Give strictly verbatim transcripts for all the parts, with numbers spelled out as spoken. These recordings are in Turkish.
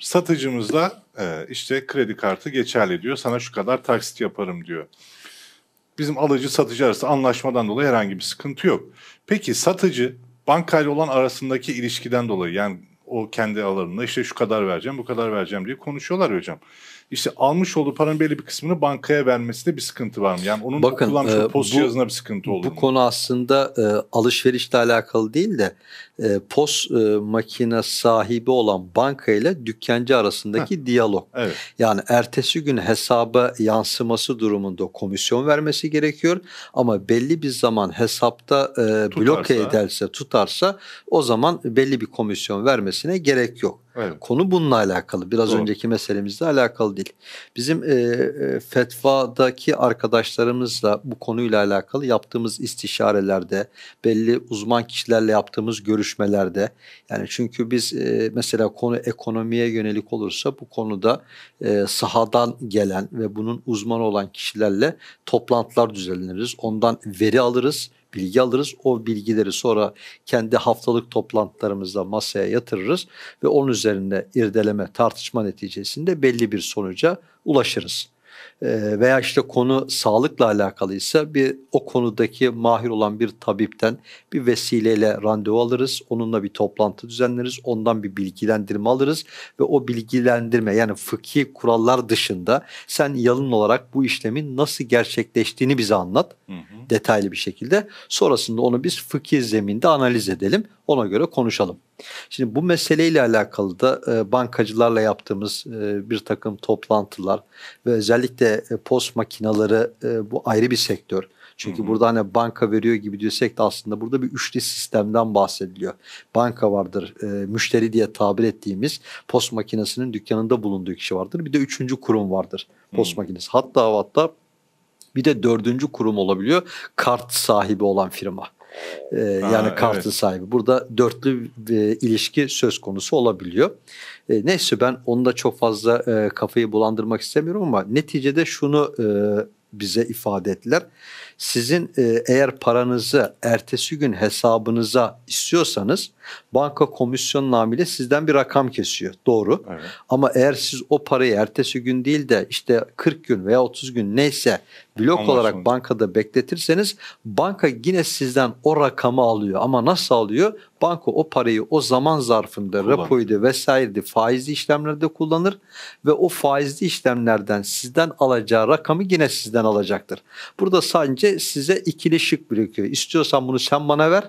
Satıcımızla e, işte kredi kartı geçerli diyor. Sana şu kadar taksit yaparım diyor. Bizim alıcı satıcı arası anlaşmadan dolayı herhangi bir sıkıntı yok. Peki satıcı bankayla olan arasındaki ilişkiden dolayı, yani o kendi alanında işte şu kadar vereceğim, bu kadar vereceğim diye konuşuyorlar hocam. İşte almış olduğu paranın belli bir kısmını bankaya vermesinde bir sıkıntı var mı? Yani onun Bakın, kullanmış e, post cihazına bir sıkıntı olur bu mu? Bu konu aslında e, alışverişle alakalı değil de e, post e, makine sahibi olan banka ile dükkancı arasındaki Heh. diyalog. Evet. Yani ertesi gün hesaba yansıması durumunda komisyon vermesi gerekiyor ama belli bir zaman hesapta e, bloke ederse, tutarsa o zaman belli bir komisyon vermesine gerek yok. Evet. Konu bununla alakalı. Biraz Doğru. önceki meselemizle alakalı değil. Bizim e, fetvadaki arkadaşlarımızla bu konuyla alakalı yaptığımız istişarelerde, belli uzman kişilerle yaptığımız görüşmelerde, yani çünkü biz e, mesela konu ekonomiye yönelik olursa bu konuda e, sahadan gelen ve bunun uzmanı olan kişilerle toplantılar düzenleriz. Ondan veri alırız, bilgi alırız. O bilgileri sonra kendi haftalık toplantılarımızda masaya yatırırız ve onun üzerine irdeleme, tartışma neticesinde belli bir sonuca ulaşırız. Ee, veya işte konu sağlıkla alakalıysa bir o konudaki mahir olan bir tabipten bir vesileyle randevu alırız. Onunla bir toplantı düzenleriz. Ondan bir bilgilendirme alırız ve o bilgilendirme, yani fıkhi kurallar dışında sen yalın olarak bu işlemin nasıl gerçekleştiğini bize anlat. Hı hı. Detaylı bir şekilde. Sonrasında onu biz fıkhi zeminde analiz edelim. Ona göre konuşalım. Şimdi bu meseleyle alakalı da e, bankacılarla yaptığımız e, bir takım toplantılar ve özellikle e, post makineleri, e, bu ayrı bir sektör. Çünkü hı hı. burada hani banka veriyor gibi diyorsek de aslında burada bir üçlü sistemden bahsediliyor. Banka vardır, e, müşteri diye tabir ettiğimiz post makinesinin dükkanında bulunduğu kişi vardır. Bir de üçüncü kurum vardır post hı hı. makinesi. Hatta hatta bir de dördüncü kurum olabiliyor, kart sahibi olan firma. Ee, yani ha, kartı evet. sahibi. Burada dörtlü e, ilişki söz konusu olabiliyor. E, neyse ben onu da çok fazla e, kafayı bulandırmak istemiyorum ama neticede şunu e, bize ifade ettiler. Sizin e, eğer paranızı ertesi gün hesabınıza istiyorsanız banka komisyon namıyla sizden bir rakam kesiyor. Doğru. Evet. Ama eğer siz o parayı ertesi gün değil de işte kırk gün veya otuz gün neyse blok Anlaşıldı. olarak bankada bekletirseniz banka yine sizden o rakamı alıyor. Ama nasıl alıyor? Banka o parayı o zaman zarfında Kullan. repoydu vesaireydi, faizli işlemlerde kullanır ve o faizli işlemlerden sizden alacağı rakamı yine sizden alacaktır. Burada sadece size ikili şık bırakıyor. İstiyorsan bunu sen bana ver.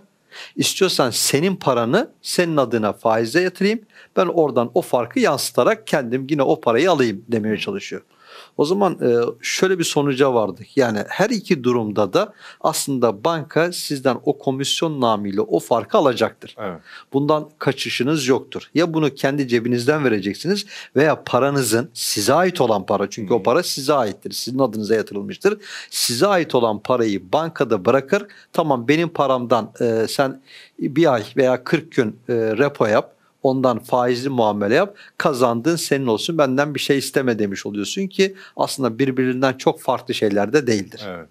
İstiyorsan senin paranı senin adına faize yatırayım. Ben oradan o farkı yansıtarak kendim yine o parayı alayım demeye çalışıyor. O zaman şöyle bir sonuca vardık. Yani her iki durumda da aslında banka sizden o komisyon namıyla o farkı alacaktır. Evet. Bundan kaçışınız yoktur. Ya bunu kendi cebinizden vereceksiniz veya paranızın, size ait olan para, çünkü hmm. o para size aittir, sizin adınıza yatırılmıştır. Size ait olan parayı bankada bırakır. Tamam, benim paramdan e, sen bir ay veya kırk gün e, repo yap. Ondan faizli muamele yap, kazandığın senin olsun, benden bir şey isteme demiş oluyorsun ki aslında birbirinden çok farklı şeyler de değildir. Evet.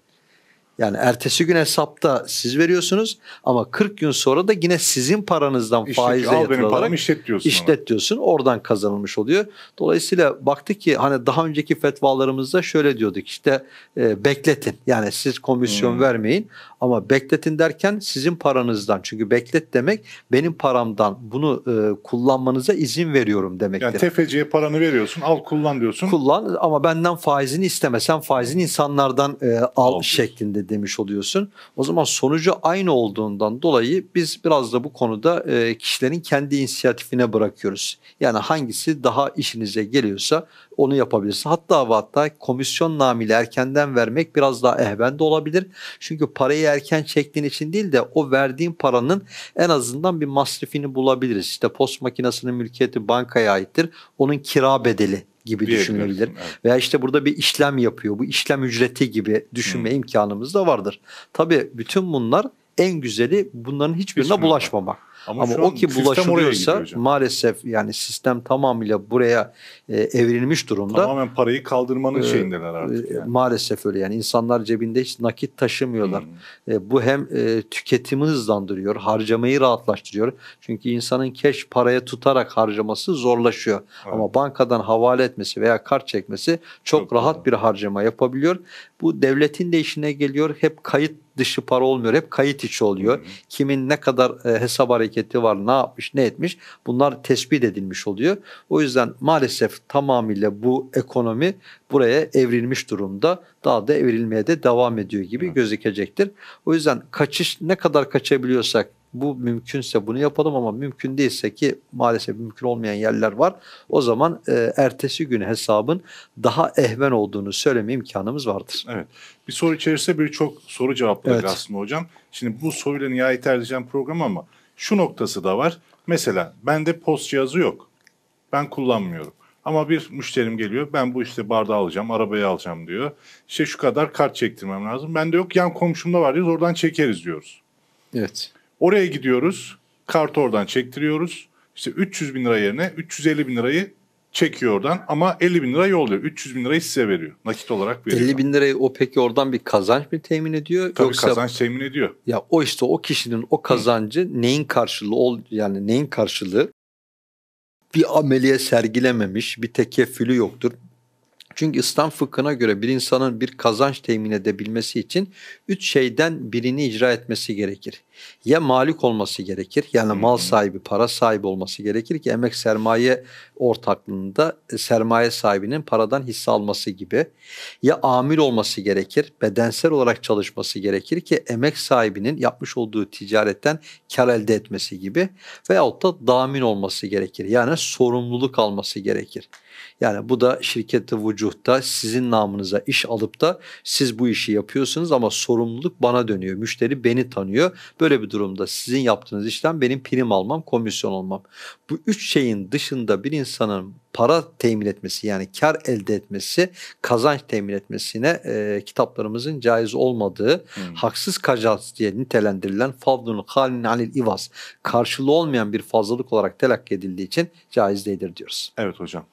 Yani ertesi gün hesapta siz veriyorsunuz ama kırk gün sonra da yine sizin paranızdan İşlet, faize yatırarak işlet diyorsun, işlet diyorsun oradan kazanılmış oluyor. Dolayısıyla baktık ki hani daha önceki fetvalarımızda şöyle diyorduk, işte e, bekletin, yani siz komisyon hmm. vermeyin ama bekletin derken sizin paranızdan, çünkü beklet demek benim paramdan bunu e, kullanmanıza izin veriyorum demektir. Yani tefeciye paranı veriyorsun, al kullan diyorsun. Kullan ama benden faizini istemesen faizini insanlardan e, al Olsun. şeklinde demiş oluyorsun. O zaman sonucu aynı olduğundan dolayı biz biraz da bu konuda kişilerin kendi inisiyatifine bırakıyoruz. Yani hangisi daha işinize geliyorsa onu yapabilirsin. Hatta hatta komisyon namıyla erkenden vermek biraz daha ehven de olabilir. Çünkü parayı erken çektiğin için değil de o verdiğin paranın en azından bir masrafını bulabiliriz. İşte post makinesinin mülkiyeti bankaya aittir. Onun kira bedeli gibi düşünebilir. Evet. Veya işte burada bir işlem yapıyor. Bu işlem ücreti gibi düşünme hmm. imkanımız da vardır. Tabii bütün bunlar en güzeli bunların hiçbirine Hiç bulaşmamak. Mi? Ama, Ama o ki bulaşılıyorsa maalesef yani sistem tamamıyla buraya e, evrilmiş durumda. Tamamen parayı kaldırmanın ee, şeyindeler artık. Yani. E, maalesef öyle yani insanlar cebinde hiç nakit taşımıyorlar. Hmm. E, bu hem e, tüketimi hızlandırıyor, harcamayı rahatlaştırıyor. Çünkü insanın keş paraya tutarak harcaması zorlaşıyor. Evet. Ama bankadan havale etmesi veya kart çekmesi çok, çok rahat doğru. bir harcama yapabiliyor. Bu devletin de işine geliyor. Hep kayıt dışı para olmuyor. Hep kayıt içi oluyor. Hı hı. Kimin ne kadar e, hesap hareketi var, ne yapmış, ne etmiş bunlar tespit edilmiş oluyor. O yüzden maalesef tamamıyla bu ekonomi buraya evrilmiş durumda. Daha da evrilmeye de devam ediyor gibi hı. gözükecektir. O yüzden kaçış ne kadar kaçabiliyorsak bu mümkünse bunu yapalım ama mümkün değilse ki maalesef mümkün olmayan yerler var. O zaman e, ertesi gün hesabın daha ehven olduğunu söyleme imkanımız vardır. Evet. Bir soru içerisinde birçok soru cevapladık evet. aslında hocam. Şimdi bu soruyla nihayet edeceğim programı ama şu noktası da var. Mesela bende post cihazı yok. Ben kullanmıyorum. Ama bir müşterim geliyor. Ben bu işte bardağı alacağım, arabayı alacağım diyor. İşte şu kadar kart çektirmem lazım. Bende yok. Yan komşumda var diyoruz. Oradan çekeriz diyoruz. Evet. Oraya gidiyoruz, kartı oradan çektiriyoruz. İşte üç yüz bin lira yerine üç yüz elli bin lirayı çekiyor oradan ama elli bin lira yolluyor. üç yüz bin lirayı size veriyor, nakit olarak veriyor. elli bin lirayı o peki oradan bir kazanç mı temin ediyor? Tabii yoksa, kazanç temin ediyor. Ya o işte o kişinin o kazancı Hı. neyin karşılığı ol yani neyin karşılığı bir ameliye sergilememiş, bir tekeffülü yoktur. Çünkü İslam fıkhına göre bir insanın bir kazanç temin edebilmesi için üç şeyden birini icra etmesi gerekir. Ya malik olması gerekir yani mal sahibi, para sahibi olması gerekir ki emek sermaye ortaklığında sermaye sahibinin paradan hisse alması gibi. Ya amil olması gerekir, bedensel olarak çalışması gerekir ki emek sahibinin yapmış olduğu ticaretten kar elde etmesi gibi. Veyahut da damin olması gerekir yani sorumluluk alması gerekir. Yani bu da şirketi vücuhta sizin namınıza iş alıp da siz bu işi yapıyorsunuz ama sorumluluk bana dönüyor. Müşteri beni tanıyor. Böyle bir durumda sizin yaptığınız işten benim prim almam, komisyon almam. Bu üç şeyin dışında bir insanın para temin etmesi yani kar elde etmesi, kazanç temin etmesine e, kitaplarımızın caiz olmadığı, hmm. haksız kazaç diye nitelendirilen fadlun halin alil ivaz karşılığı olmayan bir fazlalık olarak telakki edildiği için caiz değildir diyoruz. Evet hocam.